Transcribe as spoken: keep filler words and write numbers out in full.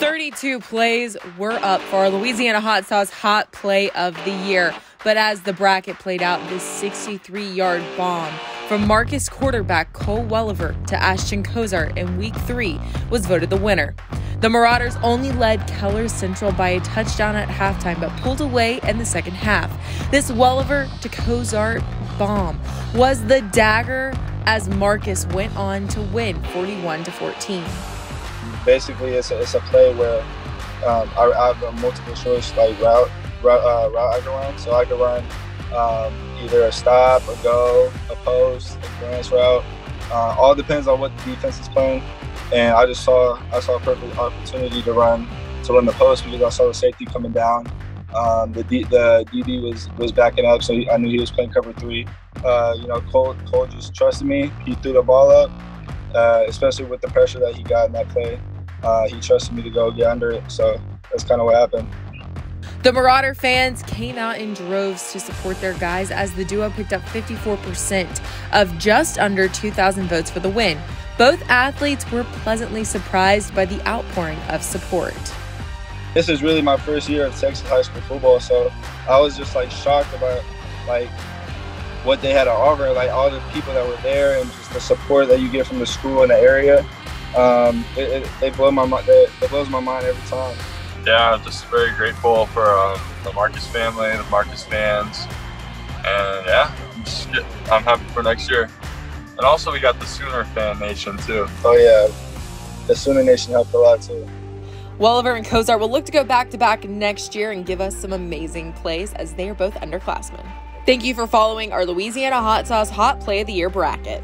thirty-two plays were up for our Louisiana Hot Sauce Hot Play of the Year. But as the bracket played out, this sixty-three yard bomb from Marcus quarterback Cole Welliver to Ashton Cozart in week three was voted the winner. The Marauders only led Keller Central by a touchdown at halftime, but pulled away in the second half. This Welliver to Cozart bomb was the dagger as Marcus went on to win forty-one to fourteen. Basically, it's a, it's a play where um, I, I have a multiple choice like route, route, uh, route I can run. So I can run um, either a stop, a go, a post, a glance route. Uh, all depends on what the defense is playing. And I just saw I saw a perfect opportunity to run to run the post because I saw the safety coming down. Um, the D, the D B was was backing up, so I knew he was playing cover three. Uh, you know, Cole Cole just trusted me. He threw the ball up, uh, especially with the pressure that he got in that play. Uh, he trusted me to go get under it, so that's kind of what happened. The Marauder fans came out in droves to support their guys as the duo picked up fifty-four percent of just under two thousand votes for the win. Both athletes were pleasantly surprised by the outpouring of support. This is really my first year of Texas high school football, so I was just like shocked about like what they had to offer, like all the people that were there and just the support that you get from the school and the area. Um, it, it, it, blow my, it, it blows my mind every time. Yeah, I'm just very grateful for um, the Marcus family, the Marcus fans, and yeah, I'm, just, I'm happy for next year. And also we got the Sooner Fan Nation too. Oh yeah, the Sooner Nation helped a lot too. Welliver and Cozart will look to go back-to-back next year and give us some amazing plays as they are both underclassmen. Thank you for following our Louisiana Hot Sauce Hot Play of the Year bracket.